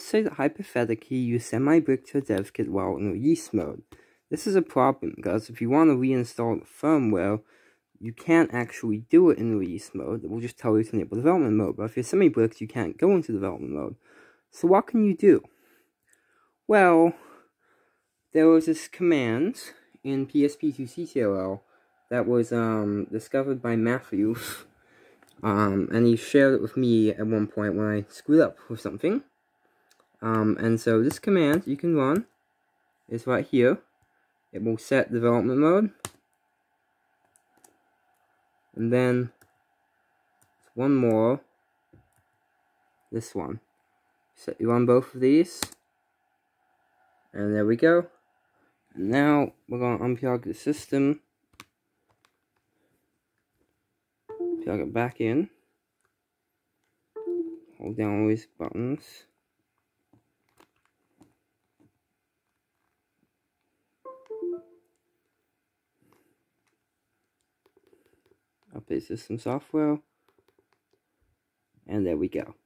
Say that hypothetically you send my brick to a dev kit while in release mode. This is a problem, because if you want to reinstall the firmware, you can't actually do it in release mode. It will just tell you to enable development mode, but if you're sending bricks, you can't go into development mode. So what can you do? Well, there was this command in PSP2CTRL that was discovered by Matthew, and he shared it with me at one point when I screwed up with something. And so this command you can run is right here. It will set development mode, and then one more, this one. So you run both of these, and there we go. And now we're going to unplug the system, plug it back in, hold down all these buttons. Update system software, and there we go.